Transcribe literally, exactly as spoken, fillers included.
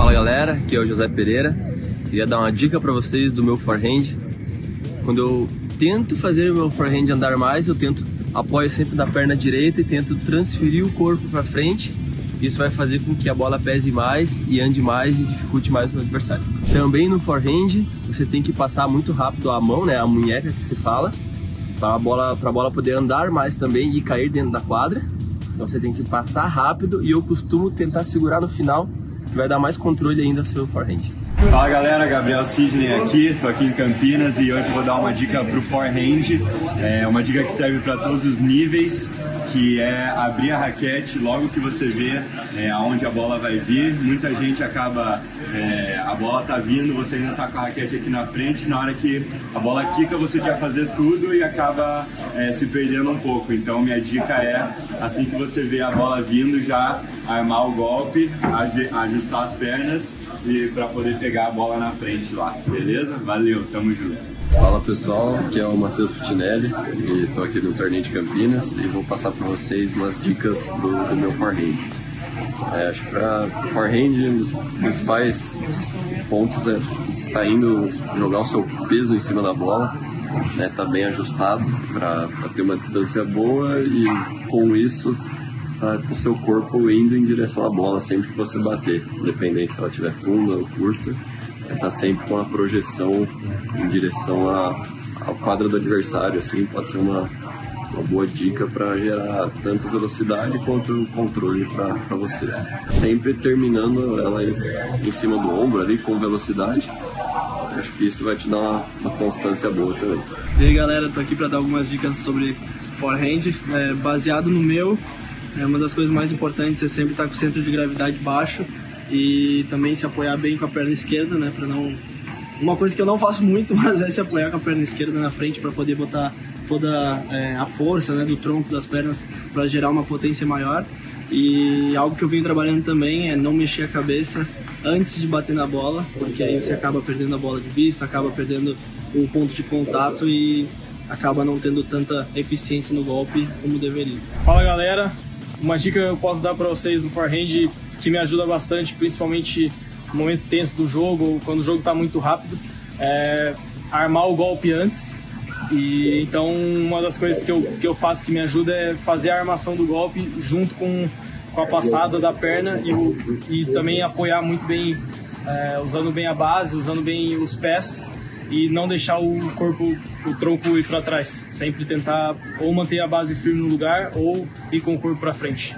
Fala galera, aqui é o José Pereira. Queria dar uma dica para vocês do meu forehand. Quando eu tento fazer o meu forehand andar mais, eu tento apoio sempre na perna direita e tento transferir o corpo para frente. Isso vai fazer com que a bola pese mais e ande mais e dificulte mais o adversário. Também no forehand, você tem que passar muito rápido a mão, né, a munheca que se fala, para a bola, para a bola poder andar mais também e cair dentro da quadra. Então você tem que passar rápido e eu costumo tentar segurar no final, que vai dar mais controle ainda ao seu forehand. Fala galera, Gabriel Sidney aqui, tô aqui em Campinas e hoje eu vou dar uma dica pro forehand, é uma dica que serve para todos os níveis, que é abrir a raquete logo que você vê é, aonde a bola vai vir. Muita gente acaba, é, a bola tá vindo, você ainda tá com a raquete aqui na frente, na hora que a bola quica você quer fazer tudo e acaba é, se perdendo um pouco. Então minha dica é, assim que você vê a bola vindo, já armar o golpe, ajustar as pernas e para poder pegar a bola na frente lá, beleza? Valeu, tamo junto! Fala pessoal, aqui é o Matheus Pucinelli e estou aqui no torneio de Campinas e vou passar para vocês umas dicas do, do meu forehand. É, acho que para forehand, um dos principais pontos é estar indo jogar o seu peso em cima da bola, né, tá bem ajustado para ter uma distância boa e com isso tá com o seu corpo indo em direção à bola sempre que você bater, independente se ela estiver funda ou curta. Tá sempre com a projeção em direção ao quadro do adversário, assim, pode ser uma, uma boa dica para gerar tanto velocidade quanto controle para vocês. Sempre terminando ela em, em cima do ombro ali com velocidade, acho que isso vai te dar uma, uma constância boa também. E aí galera, tô aqui para dar algumas dicas sobre forehand, é, baseado no meu, é, uma das coisas mais importantes é sempre estar com o centro de gravidade baixo, e também se apoiar bem com a perna esquerda, né, para não... Uma coisa que eu não faço muito, mas é se apoiar com a perna esquerda na frente para poder botar toda é, a força, né, do tronco das pernas para gerar uma potência maior. E algo que eu venho trabalhando também é não mexer a cabeça antes de bater na bola, porque aí você acaba perdendo a bola de vista, acaba perdendo o ponto de contato e acaba não tendo tanta eficiência no golpe como deveria. Fala galera, uma dica que eu posso dar para vocês no forehand que me ajuda bastante, principalmente no momento tenso do jogo, ou quando o jogo está muito rápido, é armar o golpe antes. E então uma das coisas que eu, que eu faço que me ajuda é fazer a armação do golpe junto com, com a passada da perna e, o, e também apoiar muito bem, é, usando bem a base, usando bem os pés e não deixar o corpo, o tronco ir para trás. Sempre tentar ou manter a base firme no lugar ou ir com o corpo para frente.